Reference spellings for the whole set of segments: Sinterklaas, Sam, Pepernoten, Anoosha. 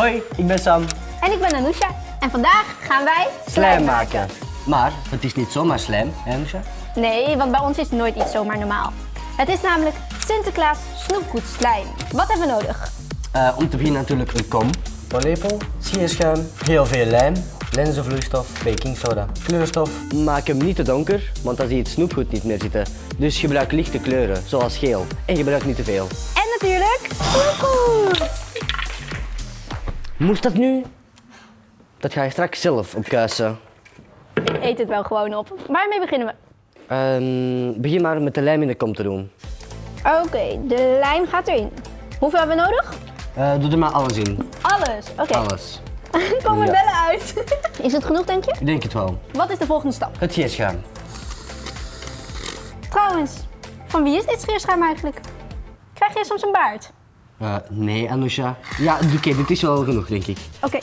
Hoi, ik ben Sam. En ik ben Anoosha. En vandaag gaan wij slijm maken. Maar het is niet zomaar slijm, hè Anoosha? Nee, want bij ons is nooit iets zomaar normaal. Het is namelijk Sinterklaas snoepgoed slijm. Wat hebben we nodig? Om te beginnen natuurlijk een kom, een lepel, sierschuim, heel veel lijm, lenzenvloeistof, baking soda, kleurstof. Maak hem niet te donker, want dan zie je het snoepgoed niet meer zitten. Dus gebruik lichte kleuren, zoals geel. En gebruik niet te veel. En natuurlijk snoepgoed! Moest dat nu? Dat ga je straks zelf opkuisen. Ik eet het wel gewoon op. Waarmee beginnen we? Begin maar met de lijm in de kom te doen. Oké, de lijm gaat erin. Hoeveel hebben we nodig? Doe er maar alles in. Alles? Oké. Alles. Kom er bellen uit. Is het genoeg, denk je? Ik denk het wel. Wat is de volgende stap? Het scheerschuim. Trouwens, van wie is dit scheerschuim eigenlijk? Krijg je soms een baard? Nee, Anoosha. Ja, oké, dit is wel genoeg, denk ik. Oké.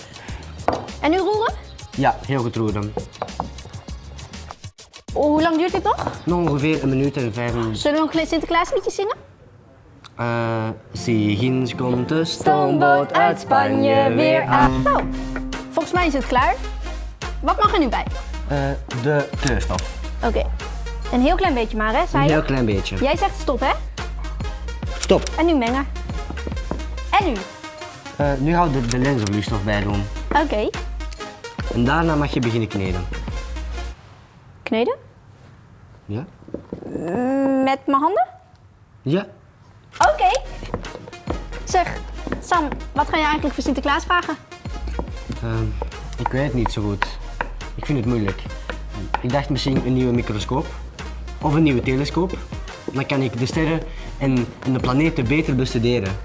En nu roeren? Ja, heel goed roeren. Hoe lang duurt dit nog? Nog ongeveer 1 minuut en 5 minuten. Zullen we een Sinterklaasliedje zingen? Zie, ginds komt de stoomboot uit Spanje weer aan. Nou, volgens mij is het klaar. Wat mag er nu bij? De kleurstof. Oké. Een heel klein beetje maar, hè? Zei je? Een heel klein beetje. Jij zegt stop, hè? Stop. En nu mengen. En nu? Nu gaan we de lenzenvloeistof bij doen. Oké. En daarna mag je beginnen kneden. Kneden? Ja. Met mijn handen? Ja. Oké. Zeg, Sam, wat ga je eigenlijk voor Sinterklaas vragen? Ik weet het niet zo goed. Ik vind het moeilijk. Ik dacht misschien een nieuwe microscoop of een nieuwe telescoop. Dan kan ik de sterren en de planeten beter bestuderen.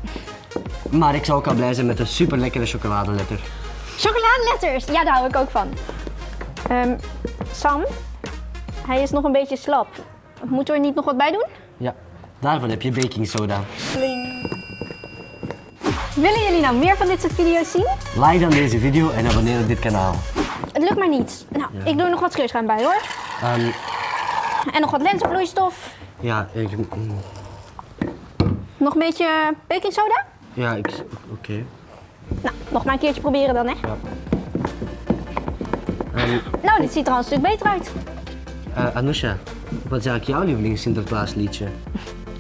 Maar ik zou ook al blij zijn met een super lekkere chocoladeletter. Chocoladeletters? Ja, daar hou ik ook van. Sam, hij is nog een beetje slap. Moeten we er niet nog wat bij doen? Ja, daarvoor heb je baking soda. Sling. Willen jullie nou meer van dit soort video's zien? Like dan deze video en abonneer op dit kanaal. Het lukt maar niet. Nou, ja. Ik doe er nog wat scheerschuim bij hoor. En nog wat lenzenvloeistof. Ja, ik... Nog een beetje baking soda? Ja, oké. Nou, nog maar een keertje proberen dan, hè? Ja. Nou, dit ziet er al een stuk beter uit. Anoosha, wat is eigenlijk jouw lievelings Sinterklaasliedje?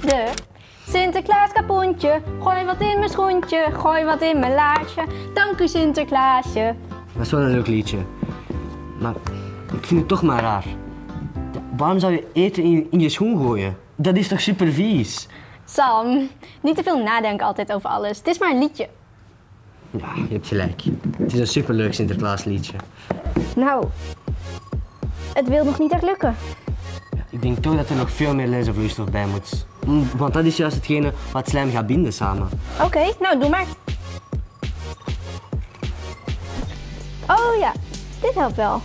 De Sinterklaas kapoentje, gooi wat in mijn schoentje, gooi wat in mijn laarsje. Dank u Sinterklaasje. Dat is wel een leuk liedje. Maar ik vind het toch maar raar. Waarom zou je eten in je schoen gooien? Dat is toch super vies? Sam, niet te veel nadenken altijd over alles. Het is maar een liedje. Ja, je hebt gelijk. Het is een superleuk Sinterklaasliedje. Nou, het wil nog niet echt lukken. Ja, ik denk toch dat er nog veel meer lenzenvloeistof bij moet. Want dat is juist hetgene wat slijm gaat binden samen. Oké, nou doe maar. Oh ja, dit helpt wel.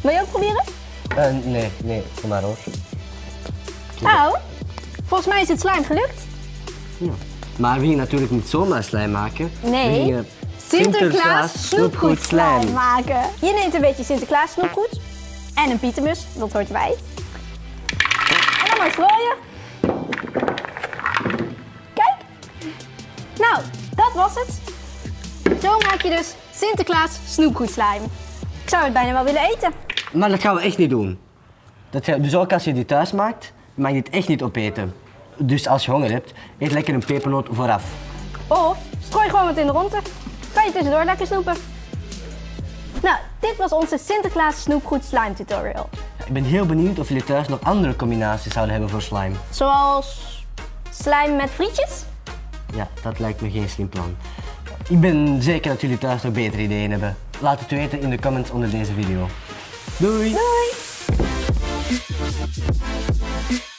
Wil je ook proberen? Nee, kom maar hoor. Nou, volgens mij is het slijm gelukt. Ja. Maar we gingen natuurlijk niet zomaar slijm maken. Nee, we gingen Sinterklaas snoepgoed slijm maken. Je neemt een beetje Sinterklaas snoepgoed en een pietermus, dat hoort erbij. En dan maar strooien. Kijk. Nou, dat was het. Zo maak je dus Sinterklaas snoepgoed slijm. Ik zou het bijna wel willen eten. Maar dat gaan we echt niet doen. Dus ook als je dit thuis maakt, mag je dit echt niet opeten. Dus als je honger hebt, eet lekker een pepernoot vooraf. Of strooi gewoon wat in de ronde. Kan je tussendoor lekker snoepen. Nou, dit was onze Sinterklaas snoepgoed slime tutorial. Ik ben heel benieuwd of jullie thuis nog andere combinaties zouden hebben voor slime. Zoals slime met frietjes? Ja, dat lijkt me geen slim plan. Ik ben zeker dat jullie thuis nog betere ideeën hebben. Laat het weten in de comments onder deze video. Doei! Doei!